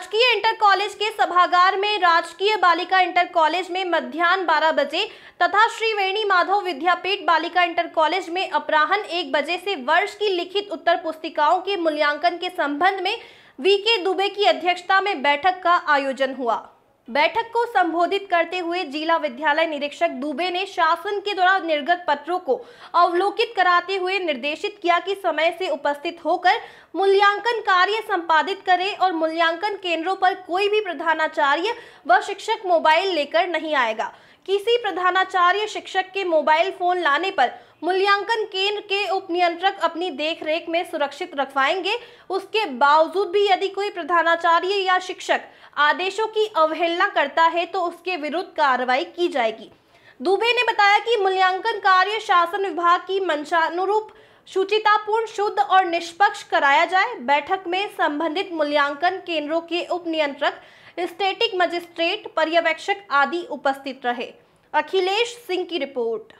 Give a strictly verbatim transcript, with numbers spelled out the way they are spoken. राजकीय inter college के सभागार में राजकीय बालिका इंटर कॉलेज में मध्यान्ह बारह बजे तथा श्रीवेणी माधव विद्यापीठ बालिका इंटर कॉलेज में अपराह्न एक बजे से वर्ष की लिखित उत्तर पुस्तिकाओं के मूल्यांकन के संबंध में वीके दुबे की अध्यक्षता में बैठक का आयोजन हुआ। बैठक को संबोधित करते हुए जिला विद्यालय निरीक्षक दुबे ने शासन के द्वारा निर्गत पत्रों को अवलोकित कराते हुए निर्देशित किया कि समय से उपस्थित होकर मूल्यांकन कार्य संपादित करें और मूल्यांकन केंद्रों पर कोई भी प्रधानाचार्य व शिक्षक मोबाइल लेकर नहीं आएगा। किसी प्रधानाचार्य शिक्षक के मोबाइल फोन लाने पर मूल्यांकन केंद्र के उप नियंत्रक अपनी देखरेख में सुरक्षित रखवाएंगे। उसके बावजूद भी यदि कोई प्रधानाचार्य या शिक्षक आदेशों की अवहेलना करता है तो उसके विरुद्ध कार्रवाई की जाएगी। दुबे ने बताया कि मूल्यांकन कार्य शासन विभाग की मंशानुरूप शुचितापूर्ण, शुद्ध और निष्पक्ष कराया जाए। बैठक में संबंधित मूल्यांकन केंद्रों के उप नियंत्रक, स्टैटिक मजिस्ट्रेट, पर्यवेक्षक आदि उपस्थित रहे। अखिलेश सिंह की रिपोर्ट।